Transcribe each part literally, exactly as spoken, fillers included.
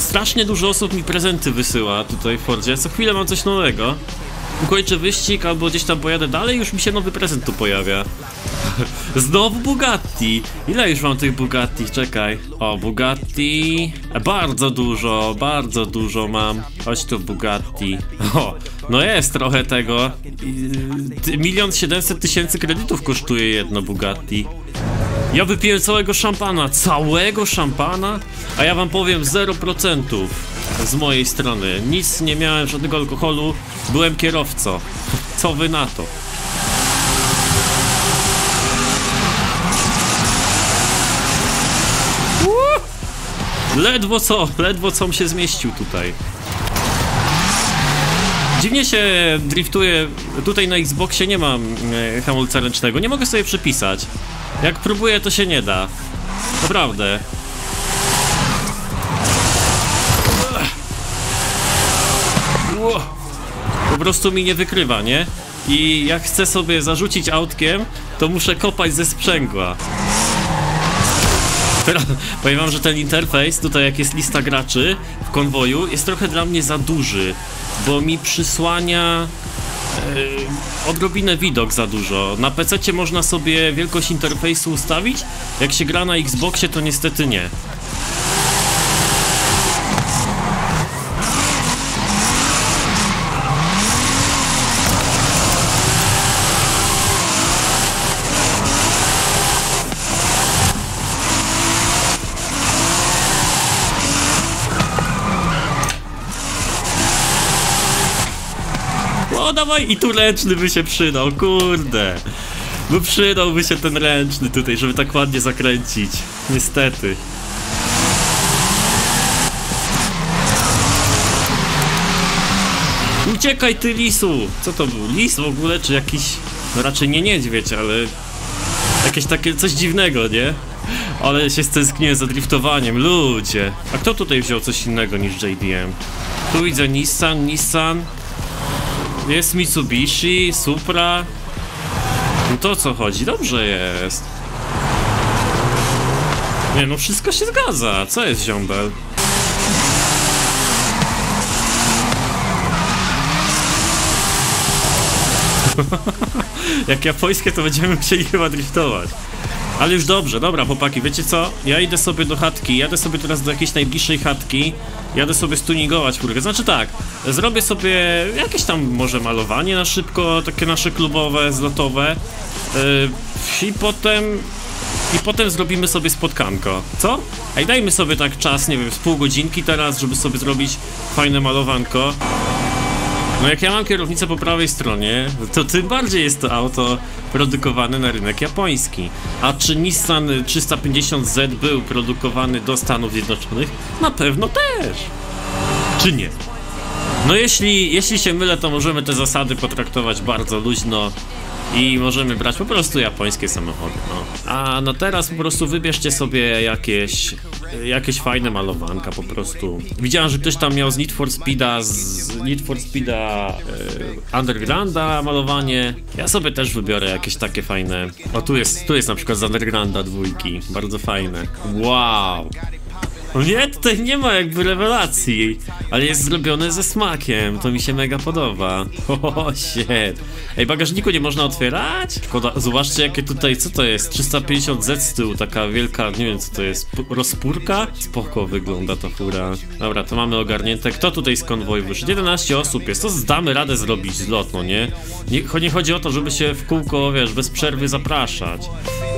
strasznie dużo osób mi prezenty wysyła tutaj w Fordzie, co chwilę mam coś nowego. Ukończę wyścig albo gdzieś tam pojadę dalej, już mi się nowy prezent tu pojawia. Znowu Bugatti! Ile już mam tych Bugatti? Czekaj. O, Bugatti... Bardzo dużo, bardzo dużo mam. Chodź tu Bugatti. O, no jest trochę tego. Milion siedemset tysięcy kredytów kosztuje jedno Bugatti. Ja wypiłem całego szampana, całego szampana? A ja wam powiem zero procent z mojej strony. Nic nie miałem, żadnego alkoholu. Byłem kierowcą. Co wy na to? Ledwo co, ledwo co się zmieścił tutaj. Dziwnie się driftuje, tutaj na Xboxie nie mam e, hamulca ręcznego, nie mogę sobie przypisać. Jak próbuję, to się nie da. Naprawdę. Po prostu mi nie wykrywa, nie? I jak chcę sobie zarzucić autkiem, to muszę kopać ze sprzęgła. Powiem wam, że ten interfejs, tutaj jak jest lista graczy w konwoju, jest trochę dla mnie za duży, bo mi przysłania yy, odrobinę widok za dużo. Na pececie można sobie wielkość interfejsu ustawić, jak się gra na Xboxie, to niestety nie. O, dawaj, i tu ręczny by się przydał, kurde. No przydałby się ten ręczny tutaj, żeby tak ładnie zakręcić. Niestety. Uciekaj ty, lisu! Co to był? Lis w ogóle, czy jakiś... No raczej nie niedźwiedź, ale... Jakieś takie coś dziwnego, nie? Ale się stęskniłem za driftowaniem, ludzie. A kto tutaj wziął coś innego niż J D M? Tu widzę Nissan, Nissan. Jest Mitsubishi, Supra. No to o co chodzi? Dobrze jest. Nie no, wszystko się zgadza. Co jest, ziombel? Jak japońskie, to będziemy musieli chyba driftować. Ale już dobrze, dobra chłopaki, wiecie co? Ja idę sobie do chatki, jadę sobie teraz do jakiejś najbliższej chatki. Jadę sobie stuningować furkę, znaczy tak, zrobię sobie jakieś tam może malowanie na szybko, takie nasze klubowe, zlotowe. yy, I potem... I potem zrobimy sobie spotkanko, co? Ej, dajmy sobie tak czas, nie wiem, z pół godzinki teraz, żeby sobie zrobić fajne malowanko. No jak ja mam kierownicę po prawej stronie, to tym bardziej jest to auto produkowane na rynek japoński. A czy Nissan trzysta pięćdziesiąt Z był produkowany do Stanów Zjednoczonych? Na pewno też! Czy nie? No jeśli, jeśli się mylę, to możemy te zasady potraktować bardzo luźno i możemy brać po prostu japońskie samochody, no. A no teraz po prostu wybierzcie sobie jakieś... Jakieś fajne malowanka po prostu. Widziałem, że ktoś tam miał z Need for Speeda z Need for Speeda yy, Undergrounda malowanie. Ja sobie też wybiorę jakieś takie fajne. O, tu jest, tu jest na przykład z Undergrounda dwójki. Bardzo fajne. Wow. Nie, tutaj nie ma jakby rewelacji, ale jest zrobione ze smakiem, to mi się mega podoba. O, shit. Ej, bagażniku nie można otwierać? Szkoda. Zobaczcie jakie tutaj, co to jest? trzysta pięćdziesiąt Z z tyłu, taka wielka, nie wiem co to jest, rozpórka? Spoko wygląda ta fura. Dobra, to mamy ogarnięte. Kto tutaj z konwoju wyszedł? jedenaście osób jest, to damy radę zrobić zlot, no nie? nie? Nie chodzi o to, żeby się w kółko, wiesz, bez przerwy zapraszać.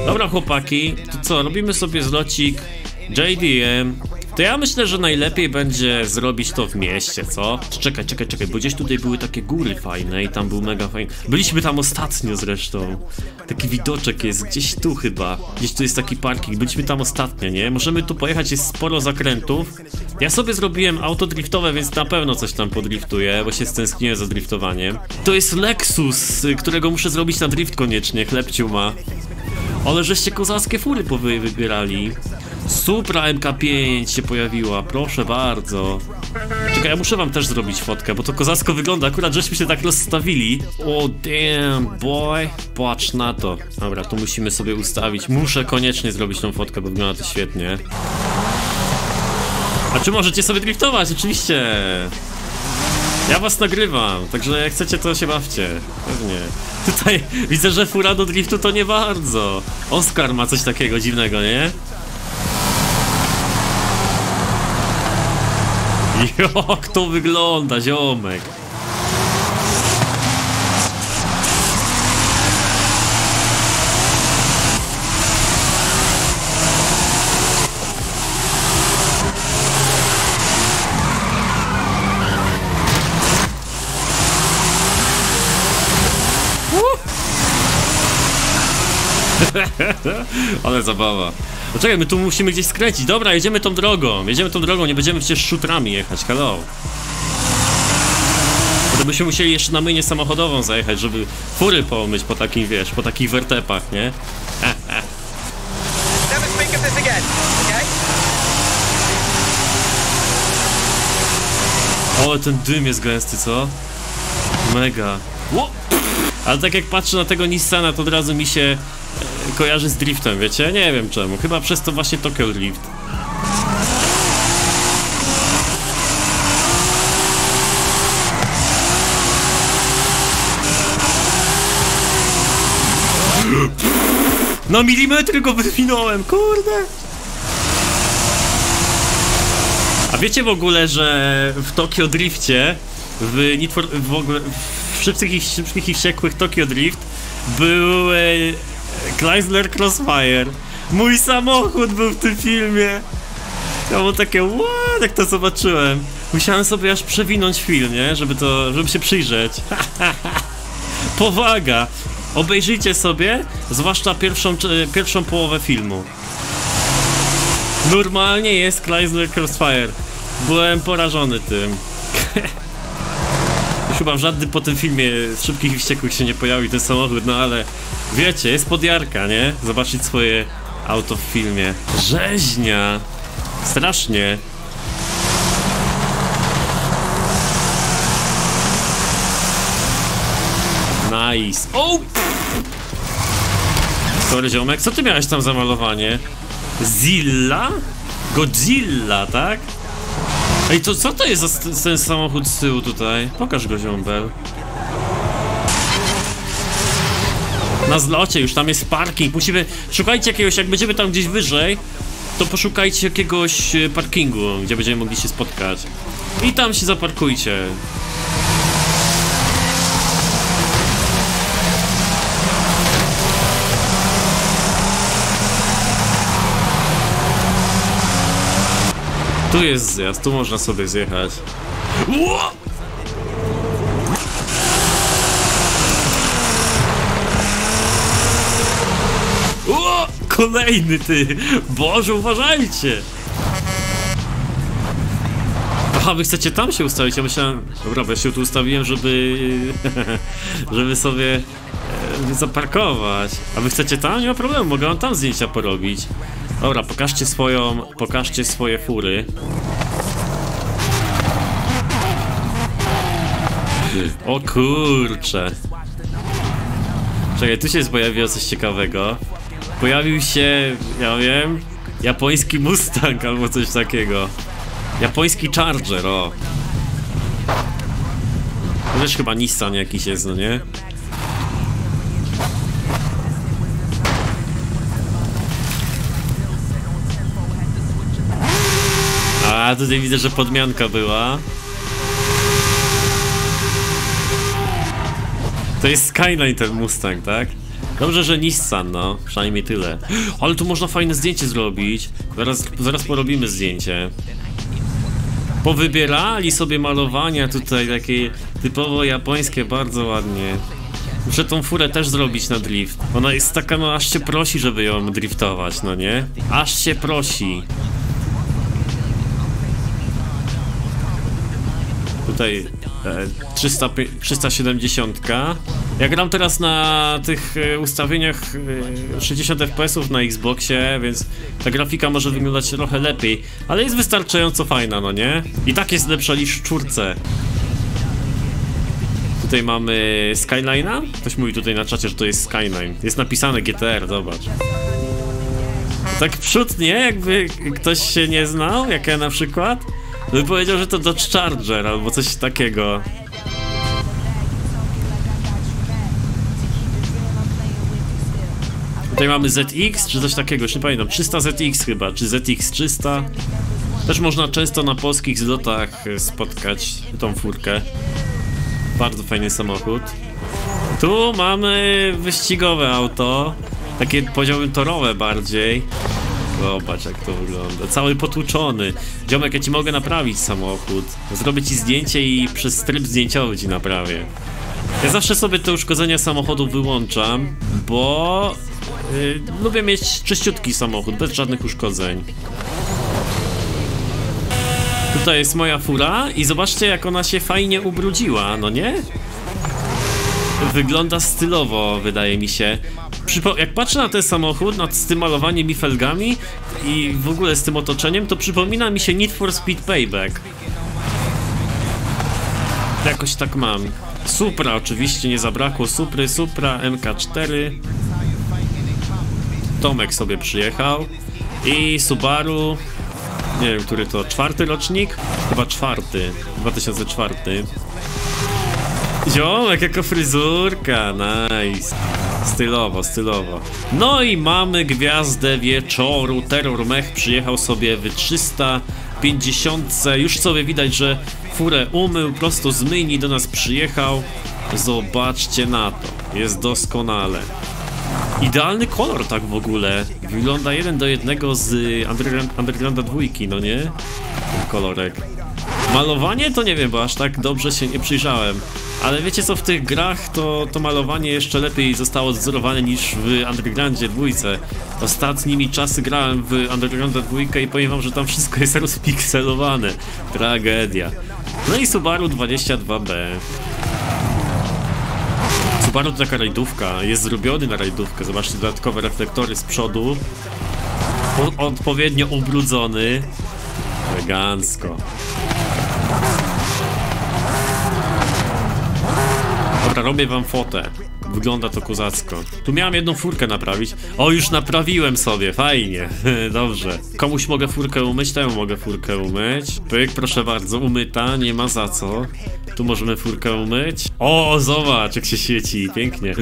Dobra chłopaki, to co, robimy sobie zlocik J D M, to ja myślę, że najlepiej będzie zrobić to w mieście, co? Czekaj, czekaj, czekaj, bo gdzieś tutaj były takie góry fajne i tam był mega fajny. Byliśmy tam ostatnio zresztą. Taki widoczek jest gdzieś tu chyba. Gdzieś tu jest taki parking, byliśmy tam ostatnio, nie? Możemy tu pojechać, jest sporo zakrętów. Ja sobie zrobiłem auto driftowe, więc na pewno coś tam podriftuję, bo się stęskniłem za driftowaniem. To jest Lexus, którego muszę zrobić na drift koniecznie, chlebciu ma. Ale żeście kozackie fury powy wybierali. Supra M K pięć się pojawiła, proszę bardzo. Czekaj, ja muszę wam też zrobić fotkę, bo to kozacko wygląda, akurat żeśmy się tak rozstawili. O, damn boy, patrz na to. Dobra, tu musimy sobie ustawić, muszę koniecznie zrobić tą fotkę, bo wygląda to świetnie. A czy możecie sobie driftować? Oczywiście! Ja was nagrywam, także jak chcecie, to się bawcie. Pewnie. Tutaj widzę, że fura do driftu to nie bardzo. Oskar ma coś takiego dziwnego, nie? Jak to wygląda, ziomek? Ale zabawa. No czekaj, my tu musimy gdzieś skręcić. Dobra, jedziemy tą drogą. Jedziemy tą drogą, nie będziemy przecież szutrami jechać. Hello. To byśmy musieli jeszcze na mynię samochodową zajechać, żeby fury pomyć po takim, wiesz, po takich wertepach, nie? O, ten dym jest gęsty, co? Mega. Ale tak jak patrzę na tego Nissana, to od razu mi się kojarzy z driftem, wiecie? Nie wiem czemu, chyba przez to właśnie Tokyo Drift. Na milimetry go wywinąłem, kurde! A wiecie w ogóle, że w Tokyo Drifcie, w Need for... w ogóle... w Szybkich i, szybkich i Wściekłych Tokyo Drift był... E... Chrysler Crossfire. Mój samochód był w tym filmie. Ja było takie what, jak to zobaczyłem. Musiałem sobie aż przewinąć film, nie? Żeby to, żeby się przyjrzeć. Powaga. Obejrzyjcie sobie, zwłaszcza pierwszą, pierwszą połowę filmu. Normalnie jest Chrysler Crossfire. Byłem porażony tym. Chyba żadny po tym filmie z Szybkich i Wściekłych się nie pojawi ten samochód, no ale wiecie, jest podjarka, nie? Zobaczyć swoje auto w filmie. Rzeźnia! Strasznie! Nice! O! Sorry ziomek, co ty miałeś tam za malowanie? Zilla? Godzilla, tak? Ej, to co to jest za ten samochód z tyłu tutaj? Pokaż go, ziombel. Na zlocie już, tam jest parking. Musimy... Szukajcie jakiegoś, jak będziemy tam gdzieś wyżej, to poszukajcie jakiegoś parkingu, gdzie będziemy mogli się spotkać. I tam się zaparkujcie. Tu jest zjazd, tu można sobie zjechać. Ło! Ło! Kolejny ty! Boże, uważajcie! Aha, wy chcecie tam się ustawić, ja myślałem... Dobra, ja się tu ustawiłem, żeby... żeby sobie... zaparkować. A wy chcecie tam? Nie ma problemu, mogę wam tam zdjęcia porobić. Dobra, pokażcie swoją, pokażcie swoje fury. O kurcze. Czekaj, tu się pojawiło coś ciekawego. Pojawił się, ja wiem, japoński Mustang albo coś takiego. Japoński Charger, o. To też chyba Nissan jakiś jest, no nie? A tutaj widzę, że podmianka była. To jest Skyline ten Mustang, tak? Dobrze, że Nissan, no. Przynajmniej tyle. Ale tu można fajne zdjęcie zrobić. Zaraz, zaraz porobimy zdjęcie. Powybierali sobie malowania tutaj, takie typowo japońskie, bardzo ładnie. Muszę tą furę też zrobić na drift. Ona jest taka, no aż się prosi, żeby ją driftować, no nie? Aż się prosi. Tutaj e, trzysta siedemdziesiąt. Ja gram teraz na tych e, ustawieniach e, sześćdziesiąt F P S ów na Xboxie, więc ta grafika może wyglądać trochę lepiej, ale jest wystarczająco fajna, no nie? I tak jest lepsza niż w czwórce. Tutaj mamy Skyline'a? Ktoś mówi tutaj na czacie, że to jest Skyline. Jest napisane G T R, zobacz. Tak przód, nie? Jakby ktoś się nie znał, jak ja na przykład, by powiedział, że to Dodge Charger albo coś takiego. Tutaj mamy Z X czy coś takiego, już nie pamiętam, trzysta Z X chyba, czy Z X trzysta. Też można często na polskich zlotach spotkać tą furkę. Bardzo fajny samochód. Tu mamy wyścigowe auto, takie poziomy torowe bardziej. Zobacz jak to wygląda, cały potłuczony. Ziomek, ja ci mogę naprawić samochód. Zrobię ci zdjęcie i przez tryb zdjęciowy ci naprawię. Ja zawsze sobie te uszkodzenia samochodu wyłączam, bo yy, lubię mieć czyściutki samochód, bez żadnych uszkodzeń. Tutaj jest moja fura i zobaczcie jak ona się fajnie ubrudziła, no nie? Wygląda stylowo, wydaje mi się. Przypo jak patrzę na ten samochód, nad z tym malowaniem i felgami i w ogóle z tym otoczeniem, to przypomina mi się Need for Speed Payback. Jakoś tak mam. Supra oczywiście, nie zabrakło Supry, Supra, M K cztery. Tomek sobie przyjechał. I Subaru. Nie wiem, który to, czwarty rocznik? Chyba czwarty, dwa tysiące czwarty. Ziomek, jako fryzurka, nice. Stylowo, stylowo. No i mamy gwiazdę wieczoru, Terror Mech przyjechał sobie w trzysta pięćdziesiątce. Już sobie widać, że furę umył, prosto z myjni do nas przyjechał. Zobaczcie na to, jest doskonale. Idealny kolor tak w ogóle. Wygląda jeden do jednego z Underground, Undergrounda dwójki, no nie? Ten kolorek. Malowanie to nie wiem, bo aż tak dobrze się nie przyjrzałem. Ale wiecie co, w tych grach to, to malowanie jeszcze lepiej zostało odzorowane niż w Undergroundzie dwójce. Ostatnimi czasy grałem w Undergrounda dwójkę i powiem wam, że tam wszystko jest rozpikselowane. Tragedia. No i Subaru dwadzieścia dwa B. Subaru to taka rajdówka, jest zrobiony na rajdówkę, zobaczcie, dodatkowe reflektory z przodu. O, odpowiednio ubrudzony. Elegancko. Dobra, robię wam fotę. Wygląda to kozacko. Tu miałem jedną furkę naprawić. O, już naprawiłem sobie, fajnie. Dobrze. Komuś mogę furkę umyć, temu mogę furkę umyć. Pyk, proszę bardzo, umyta, nie ma za co. Tu możemy furkę umyć. O, zobacz jak się świeci, pięknie.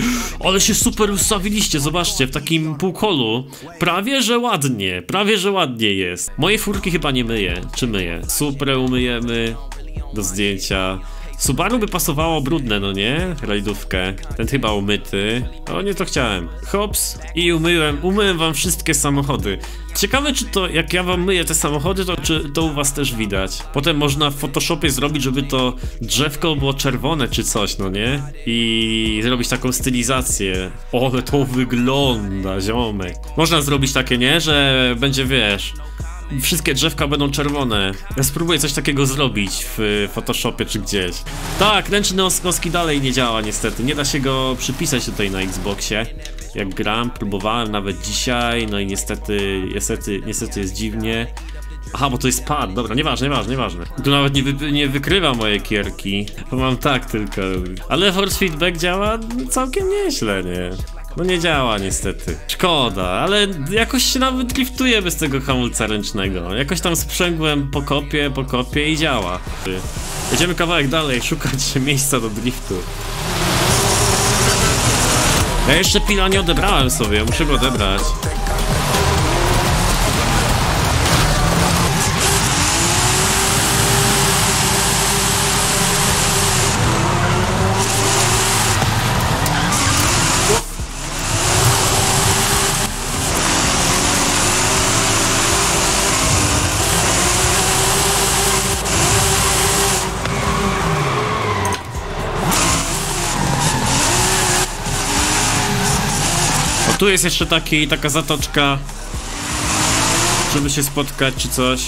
Ale się super ustawiliście, zobaczcie, w takim półkolu. Prawie, że ładnie, prawie, że ładnie jest. Moje furki chyba nie myję, czy myję? Suprę umyjemy do zdjęcia. Subaru by pasowało brudne, no nie? Rajdówkę. Ten chyba umyty. O, nie to chciałem. Hops. I umyłem, umyłem wam wszystkie samochody. Ciekawe, czy to, jak ja wam myję te samochody, to czy to u was też widać. Potem można w Photoshopie zrobić, żeby to drzewko było czerwone czy coś, no nie? I zrobić taką stylizację. O, ale to wygląda, ziomek. Można zrobić takie, nie? Że będzie, wiesz... Wszystkie drzewka będą czerwone. Ja spróbuję coś takiego zrobić w Photoshopie czy gdzieś. Tak, ręczny noski dalej nie działa niestety. Nie da się go przypisać tutaj na Xboxie. Jak gram, próbowałem nawet dzisiaj. No i niestety, niestety, niestety jest dziwnie. Aha, bo to jest pad, dobra, nieważne, nieważne, nieważne. Tu nawet nie, wy, nie wykrywa moje kierki. Bo mam tak tylko. Ale force feedback działa całkiem nieźle, nie? No nie działa niestety. Szkoda, ale jakoś się nawet driftuje bez tego hamulca ręcznego. Jakoś tam sprzęgłem po kopie, po kopie i działa. Jedziemy kawałek dalej, szukać miejsca do driftu. Ja jeszcze pila nie odebrałem sobie, muszę go odebrać. Tu jest jeszcze taki, taka zatoczka, żeby się spotkać czy coś.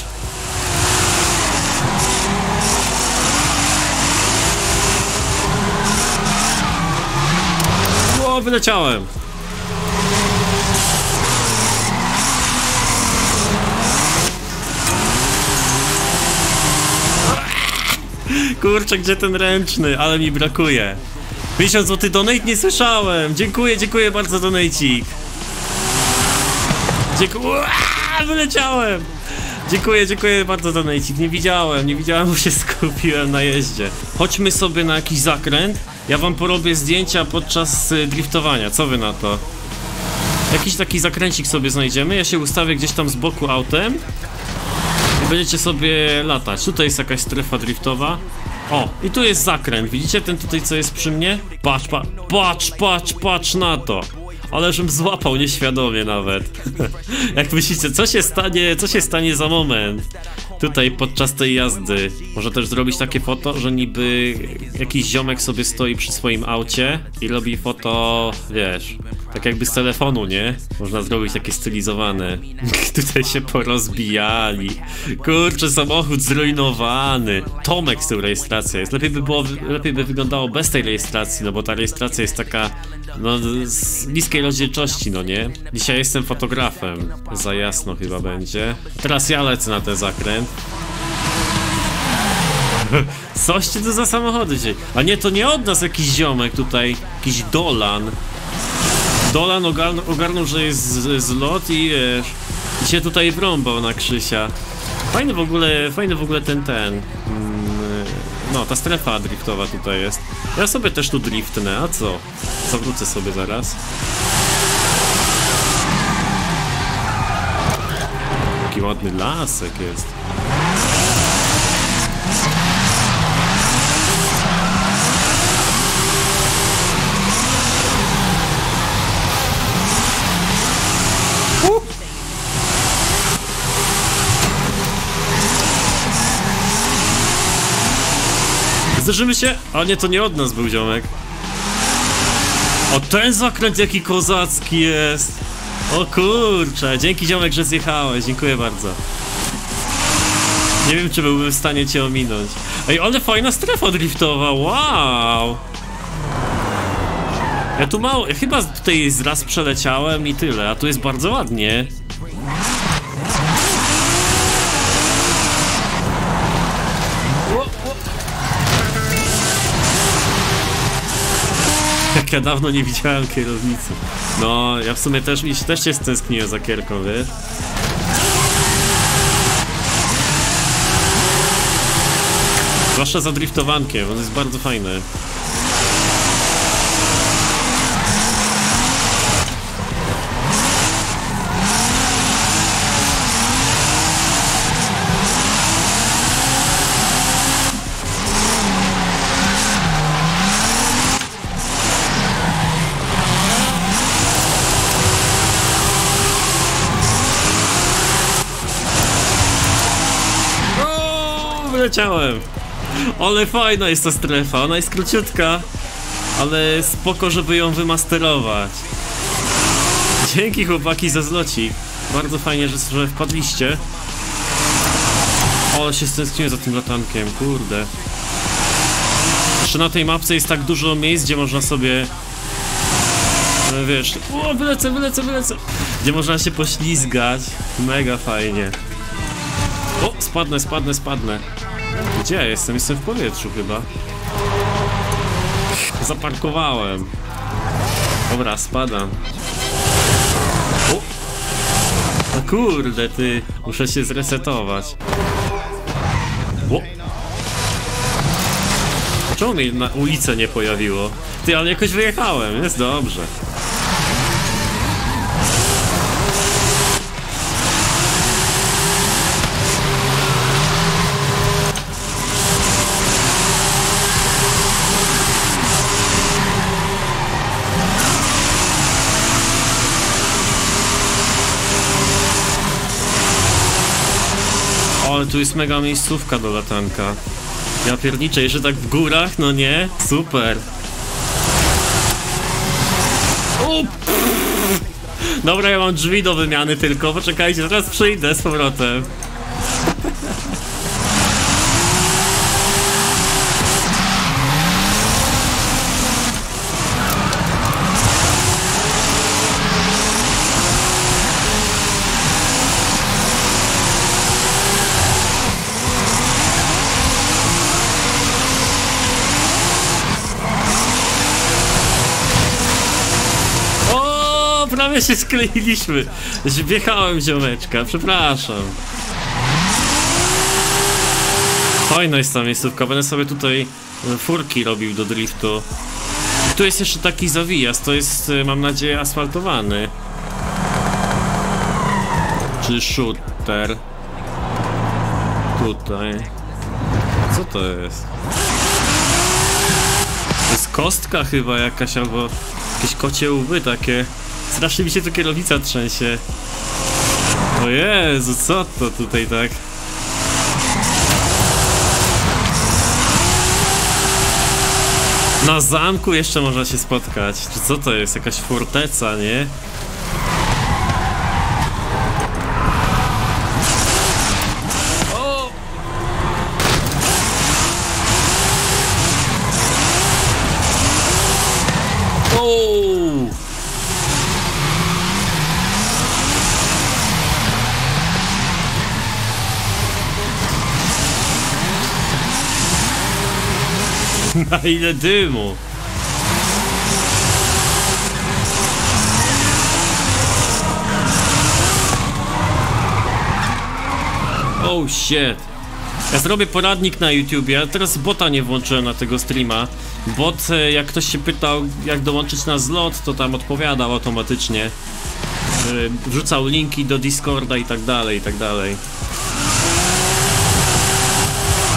O, wyleciałem. Kurczę, gdzie ten ręczny, ale mi brakuje. tysiąc złotych donate nie słyszałem. Dziękuję, dziękuję bardzo, donatecik. Dziękuję. Wyleciałem! Dziękuję, dziękuję bardzo za najcik. Nie widziałem, nie widziałem, bo się skupiłem na jeździe. Chodźmy sobie na jakiś zakręt. Ja wam porobię zdjęcia podczas driftowania. Co wy na to? Jakiś taki zakręcik sobie znajdziemy. Ja się ustawię gdzieś tam z boku autem. I będziecie sobie latać. Tutaj jest jakaś strefa driftowa. O, i tu jest zakręt. Widzicie ten tutaj, co jest przy mnie? Patrz, patrz, patrz, patrz, patrz na to. Ale żebym złapał nieświadomie nawet. Jak myślicie, co się stanie, co się stanie za moment? Tutaj podczas tej jazdy. Może też zrobić takie foto, że niby jakiś ziomek sobie stoi przy swoim aucie i robi foto, wiesz, tak jakby z telefonu, nie? Można zrobić takie stylizowane. Tutaj się porozbijali. Kurczę, samochód zrujnowany. Tomek z tą rejestracją jest. Lepiej by było, lepiej by wyglądało bez tej rejestracji, no bo ta rejestracja jest taka, no, z niskiej rozdzielczości, no nie? Dzisiaj jestem fotografem. Za jasno chyba będzie. Teraz ja lecę na ten zakręt. Coście to za samochody dzisiaj? A nie, to nie od nas jakiś ziomek tutaj. Jakiś Dolan. Dolan ogarnął, ogarnął, że jest zlot i wiesz, i się tutaj wrąbał na Krzysia. Fajny w ogóle, fajny w ogóle ten, ten mm, no, ta strefa driftowa tutaj jest. Ja sobie też tu driftnę, a co? Zawrócę sobie zaraz. Taki ładny lasek jest. Zderzymy się? A nie, to nie od nas był ziomek. O, ten zakręt jaki kozacki jest. O kurczę, dzięki ziomek, że zjechałeś, dziękuję bardzo. Nie wiem, czy byłbym w stanie cię ominąć. Ej, ale fajna strefa driftowa, wow. Ja tu mało, ja chyba tutaj raz przeleciałem i tyle, a tu jest bardzo ładnie. Jak ja dawno nie widziałem kierownicy. No, ja w sumie też, też się stęskniłem za kierką, wiesz? Zwłaszcza za driftowankiem, on jest bardzo fajny. Leciałem. Ale fajna jest ta strefa, ona jest króciutka, ale spoko, żeby ją wymasterować. Dzięki chłopaki za zloci. Bardzo fajnie, że, że wpadliście. O, się stęskniłem za tym latankiem, kurde. Jeszcze na tej mapce jest tak dużo miejsc, gdzie można sobie, wiesz, o, wylecę, wylecę, wylecę, gdzie można się poślizgać. Mega fajnie. O, spadnę, spadnę, spadnę. Gdzie ja jestem? Jestem w powietrzu chyba. Zaparkowałem. Dobra, spadam. O, o kurde ty, muszę się zresetować. O. Czemu mnie na ulicę nie pojawiło? Ty, ale jakoś wyjechałem, jest dobrze. Tu jest mega miejscówka do latanka. Ja pierniczę, jeszcze tak w górach, no nie? Super. O, dobra, ja mam drzwi do wymiany tylko, poczekajcie, zaraz przyjdę z powrotem. same się skleiliśmy. Wjechałem ziomeczka, przepraszam. Fajna jest ta miejscówka, będę sobie tutaj furki robił do driftu. Tu jest jeszcze taki zawijaz, to jest, mam nadzieję, asfaltowany. Czy shooter? Tutaj. Co to jest? To jest kostka chyba jakaś, albo jakieś kocie łby takie. Strasznie mi się tu kierownica trzęsie. O Jezu, co to tutaj tak? Na zamku jeszcze można się spotkać. Czy co to jest? Jakaś forteca, nie? O! O! Na ile dymu! Oh shit! Ja zrobię poradnik na YouTubie, ale teraz bota nie włączyłem na tego streama. Bot, jak ktoś się pytał, jak dołączyć na zlot, to tam odpowiadał automatycznie. Wrzucał linki do Discorda i tak dalej, i tak dalej.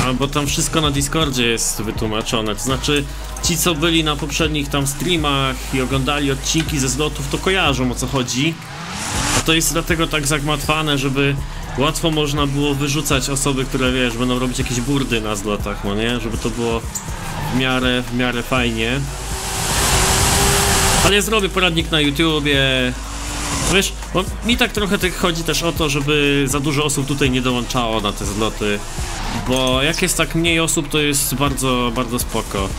A, bo tam wszystko na Discordzie jest wytłumaczone, to znaczy ci co byli na poprzednich tam streamach i oglądali odcinki ze zlotów, to kojarzą o co chodzi. A to jest dlatego tak zagmatwane, żeby łatwo można było wyrzucać osoby, które wiesz, będą robić jakieś burdy na zlotach, no nie? Żeby to było w miarę, w miarę fajnie. Ale ja zrobię poradnik na YouTubie. Wiesz, bo mi tak trochę tak chodzi też o to, żeby za dużo osób tutaj nie dołączało na te zloty. Bo jak jest tak mniej osób, to jest bardzo, bardzo spoko.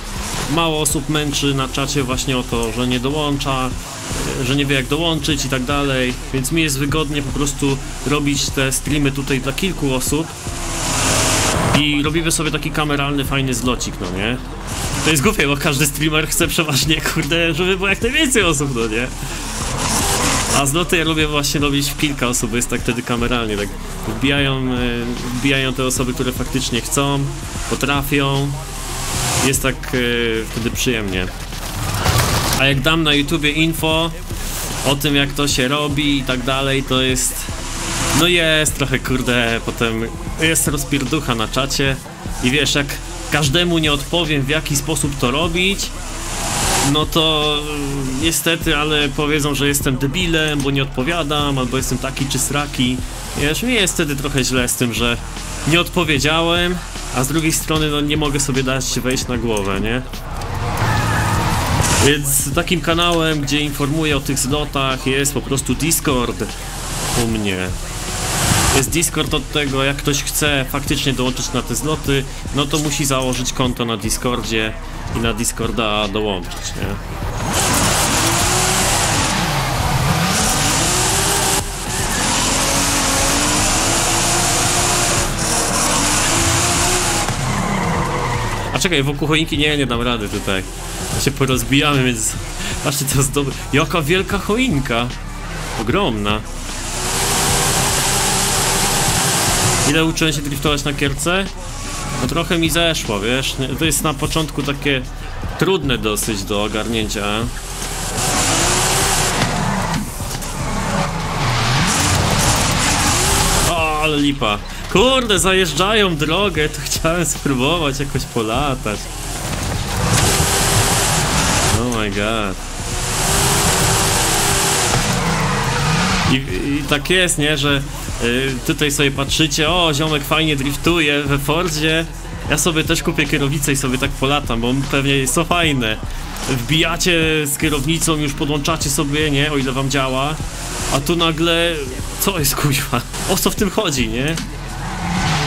Mało osób męczy na czacie właśnie o to, że nie dołącza, że nie wie jak dołączyć i tak dalej. Więc mi jest wygodnie po prostu robić te streamy tutaj dla kilku osób. I robimy sobie taki kameralny, fajny zlocik, no nie? To jest głupie, bo każdy streamer chce przeważnie, kurde, żeby było jak najwięcej osób, no nie? A zloty ja lubię właśnie robić w kilka osób, jest tak wtedy kameralnie, tak wbijają, y, wbijają te osoby, które faktycznie chcą, potrafią, jest tak y, wtedy przyjemnie. A jak dam na YouTubie info o tym jak to się robi i tak dalej, to jest, no jest trochę kurde, potem jest rozpierducha na czacie i wiesz, jak każdemu nie odpowiem w jaki sposób to robić, no to niestety, ale powiedzą, że jestem debilem, bo nie odpowiadam, albo jestem taki czy sraki. Wiesz, mi jest wtedy trochę źle z tym, że nie odpowiedziałem, a z drugiej strony no nie mogę sobie dać wejść na głowę, nie? Więc takim kanałem, gdzie informuję o tych zlotach, jest po prostu Discord u mnie. Jest Discord od tego, jak ktoś chce faktycznie dołączyć na te zloty, no to musi założyć konto na Discordzie i na Discorda dołączyć, nie? A czekaj, wokół choinki nie, nie dam rady tutaj. Ja się porozbijamy, więc... Patrzcie, to jest dobre... Jaka wielka choinka! Ogromna! Ile uczyłem się driftować na kierce? No trochę mi zeszło, wiesz, to jest na początku takie trudne dosyć do ogarnięcia. O, ale lipa. Kurde, zajeżdżają drogę, to chciałem spróbować jakoś polatać. Oh my god. I, i tak jest, nie, że y, tutaj sobie patrzycie, o ziomek fajnie driftuje we Fordzie, ja sobie też kupię kierownicę i sobie tak polatam, bo pewnie jest to fajne. Wbijacie z kierownicą, już podłączacie sobie, nie, o ile wam działa, a tu nagle, co jest kuźwa, o co w tym chodzi, nie?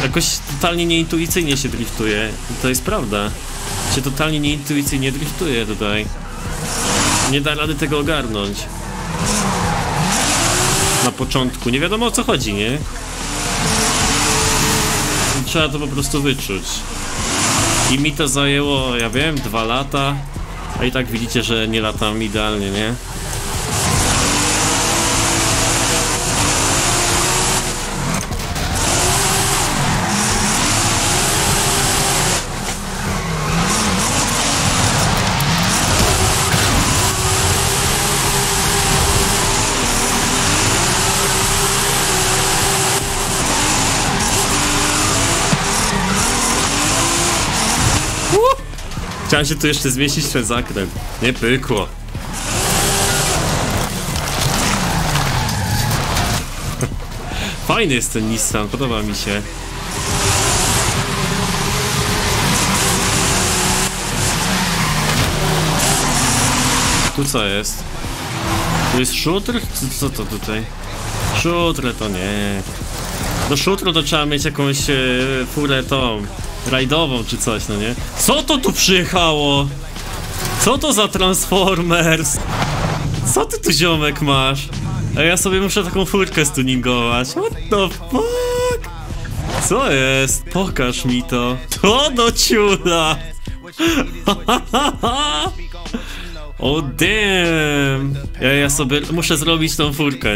Jakoś totalnie nieintuicyjnie się driftuje, to jest prawda, się totalnie nieintuicyjnie driftuje tutaj. Nie da rady tego ogarnąć. Na początku, nie wiadomo o co chodzi, nie? Trzeba to po prostu wyczuć. I mi to zajęło, ja wiem, dwa lata. A i tak widzicie, że nie latam idealnie, nie? Chciałem się tu jeszcze zmieścić przez zakręt. Nie pykło. Fajny jest ten Nissan, podoba mi się. Tu co jest? Tu jest shooter? Co to tutaj? Shooter to nie. Do shooteru to trzeba mieć jakąś e, furę tą rajdową czy coś, no nie? Co to tu przyjechało? Co to za Transformers? Co ty tu ziomek masz? A ja sobie muszę taką furtkę stuningować. What the fuck? Co jest? Pokaż mi to. To do ciuda. Oh damn. Ja, ja sobie muszę zrobić tą furtkę.